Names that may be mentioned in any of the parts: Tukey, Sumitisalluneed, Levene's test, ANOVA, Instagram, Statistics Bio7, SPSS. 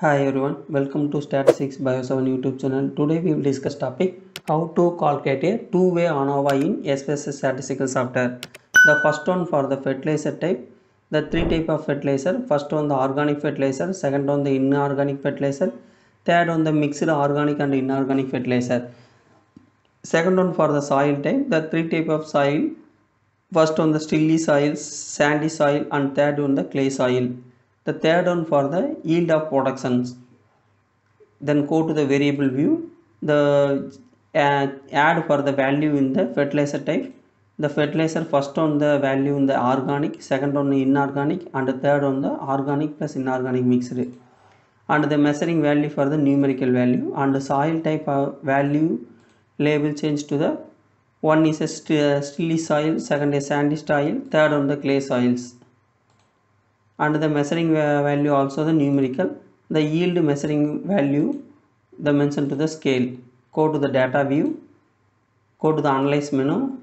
Hi everyone, welcome to Statistics Bio7 YouTube channel. Today we will discuss topic how to calculate a two-way ANOVA in SPSS statistical software. The first one for the fertilizer type, the three type of fertilizer. First one the organic fertilizer, second one the inorganic fertilizer, third one the mixed organic and inorganic fertilizer. Second one for the soil type, the three type of soil. First one the stilly soil, sandy soil, and third one the clay soil. The third one for the yield of productions. Then go to the variable view. The add for the value in the fertilizer type. The fertilizer first on the value in the organic, second on the inorganic, and the third on the organic plus inorganic mixed. And the measuring value for the numerical value. And the soil type value label change to the one is a stilly soil, second is sandy soil, third on the clay soils. And the measuring value also the numerical. The yield measuring value the mention to the scale. Go to the data view, go to the analyze menu,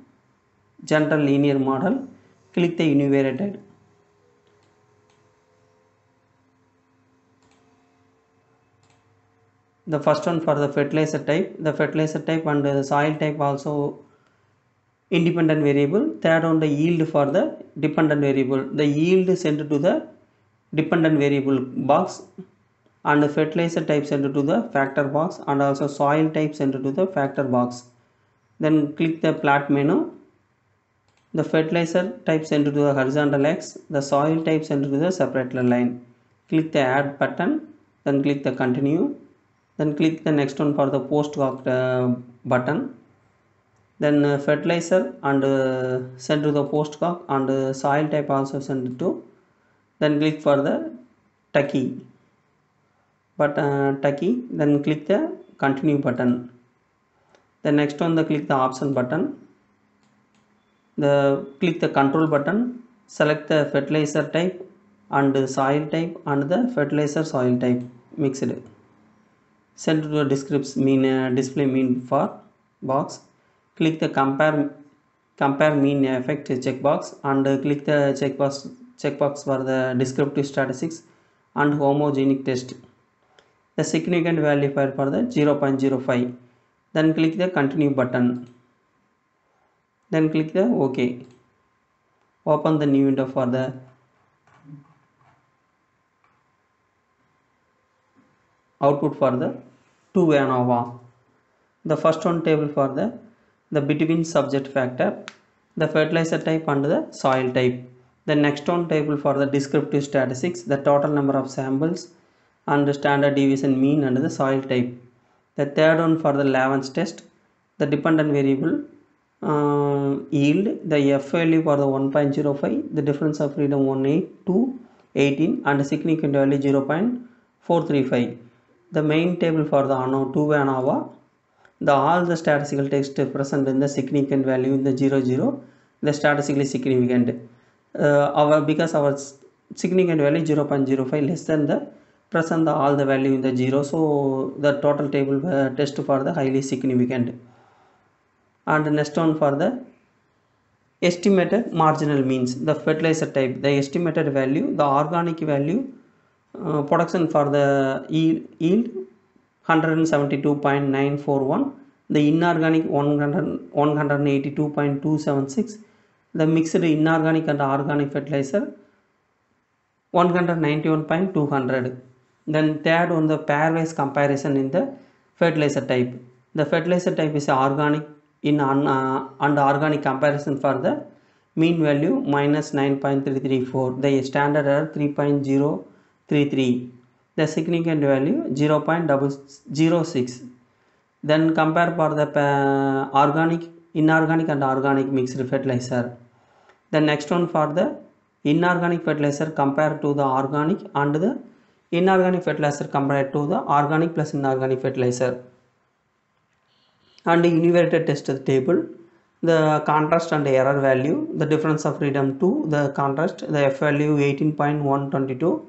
general linear model, click the univariate. The first one for the fertilizer type, and the soil type also independent variable. Third on the yield for the dependent variable. The yield sent to the dependent variable box, and the fertilizer type sent to the factor box, and also soil type sent to the factor box. Then click the plot menu. The fertilizer type sent to the horizontal X, the soil type sent to the separate line. Click the add button, then click the continue, then click the next one for the post button. Then fertilizer and send to the postcock, and soil type also send to. Then click for the Tukey, then click the continue button. The next one the click the option button. The click the control button. Select the fertilizer type and the soil type and the fertilizer soil type mixed. Send to the display mean for box. Click the compare mean effect checkbox, and click the checkbox for the descriptive statistics and homogenic test. The significant validifier for the 0.05. Then click the continue button. Then click the OK. Open the new window for the output for the two-way ANOVA. The first one table for the between subject factor, the fertilizer type and the soil type. The next one table for the descriptive statistics, the total number of samples and the standard deviation mean and the soil type. The third one for the Levene's test, the dependent variable yield, the F value for the 1.05, the difference of freedom 18 to 18 and the significant value 0.435. The main table for the two-way ANOVA. All the statistical text present in the significant value in the 0,0, the statistically significant. Because our significant value 0.05 less than the present all the value in the 0, so the total table test for the highly significant. And the next one for the estimated marginal means, the fertilizer type, the estimated value, the organic value, production for the yield 172.941, the inorganic 182.276, the mixed inorganic and organic fertilizer 191.200. Then third on the pairwise comparison in the fertilizer type. The fertilizer type is organic and organic comparison for the mean value -9.334, the standard error 3.033. The significant value 0.006. Then compare for the organic, inorganic and organic mixed fertilizer. The next one for the inorganic fertilizer compared to the organic, and the inorganic fertilizer compared to the organic plus inorganic fertilizer. And the univariate test table, the contrast and error value, the difference of freedom 2, the contrast, the F value 18.122.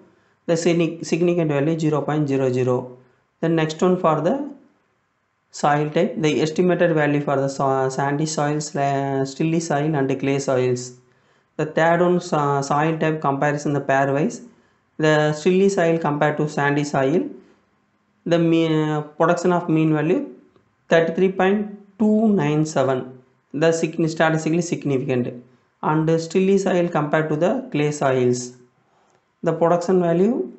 The significant value 0.00. The next one for the soil type, the estimated value for the sandy soils, stilly soil and clay soils. The third one soil type comparison the pairwise, the silty soil compared to sandy soil, the production of mean value 33.297, the statistically significant. And silty soil compared to the clay soils, the production value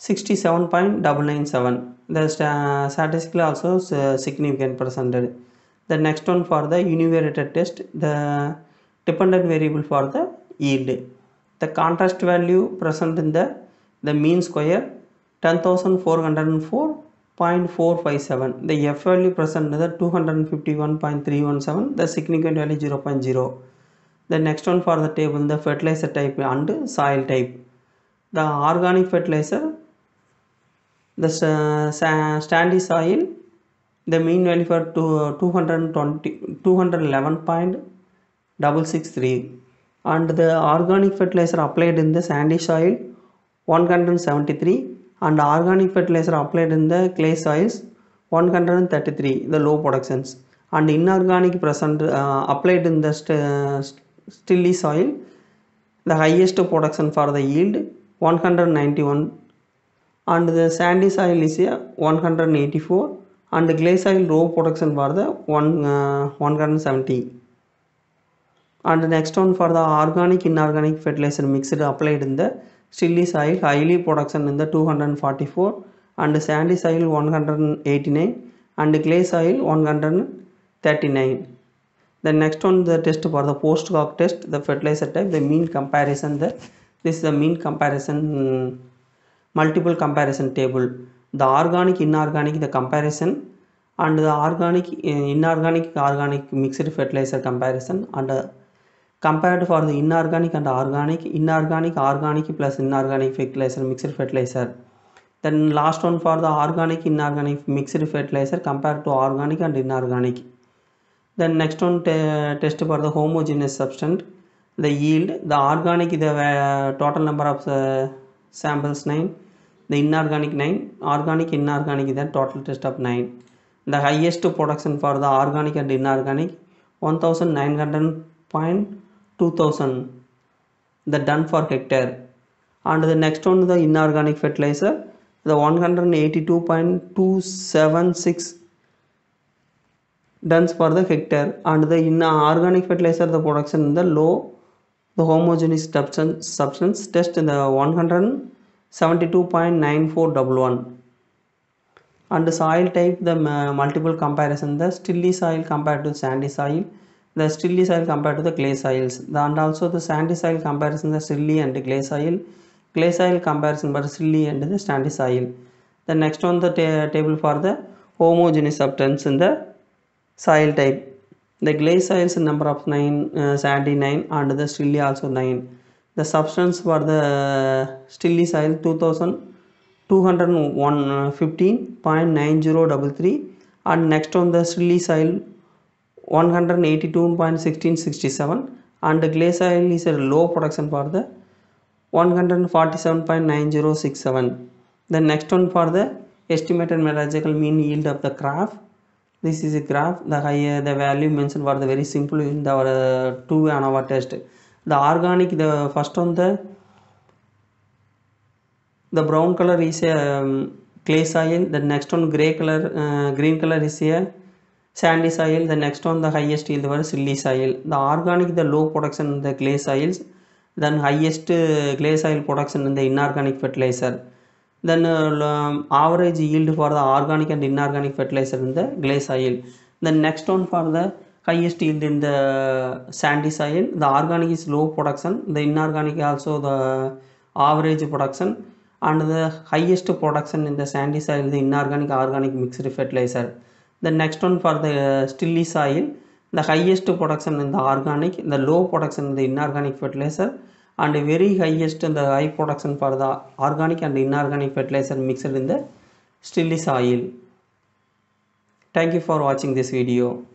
67.997, the statistically also significant percentage. The next one for the univariate test, the dependent variable for the yield, the contrast value present in the mean square 10,404.457, the F value present in the 251.317, the significant value 0.0. The next one for the table, the fertilizer type and soil type, the organic fertilizer, the sandy soil, the mean value for 211.663, and the organic fertilizer applied in the sandy soil 173, and organic fertilizer applied in the clay soils 133, the low productions, and inorganic present applied in the stilly soil, the highest production for the yield 191, and the sandy soil is 184, and the clay soil low production for the 170. And the next one for the organic inorganic fertilizer mixed applied in the silty soil, highly production in the 244, and sandy soil 189, and clay soil 139. The next one, the test for the post-hoc test, the fertilizer type, the mean comparison. This is the mean comparison, multiple comparison table. The organic, inorganic, the comparison, and the organic, inorganic, organic mixed fertilizer comparison, and compared for the inorganic and organic, inorganic, organic plus inorganic fertilizer, mixed fertilizer. Then last one for the organic, inorganic, mixed fertilizer compared to organic and inorganic. Then next one test for the homogeneous substance, the yield, the organic, the total number of samples 9, the inorganic 9, organic, inorganic, the total test of 9. The highest production for the organic and inorganic 1900.2000, the done for hectare. And the next one, the inorganic fertilizer, the 182.276 tons for the hectare, and the inorganic fertilizer, the production in the low, the homogeneous substance test in the 172.9411. And the soil type, the multiple comparison, the stilly soil compared to sandy soil, the stilly soil compared to the clay soils, and also the sandy soil comparison, the stilly and clay soil comparison but stilly and the sandy soil. The next one, the table for the homogeneous substance in the soil type, the clay soils number of 9, sandy 9, and the stilly also 9. The substance for the stilly soil 2215.9033, and next on the silty soil 182.1667, and the clay soil is a low production for the 147.9067. the next one for the estimated metallurgical mean yield of the graph. This is a graph, the higher the value mentioned for the very simple in our 2 ANOVA test. The organic, the first one, the brown color is a clay soil, the next one grey color, green color is a sandy soil, the next one the highest yield was silty soil. The organic, the low production in the clay soils, then highest clay soil production in the inorganic fertilizer, then average yield for the organic and inorganic fertilizer in the clay soil. The next one for the highest yield in the sandy soil, the organic is low production, the inorganic also the average production, and the highest production in the sandy soil, the inorganic organic mixed fertilizer. The next one for the stilly soil, the highest production in the organic, the low production in the inorganic fertilizer, and very highest in the high production for the organic and inorganic fertilizer mixed in the stilly soil. Thank you for watching this video.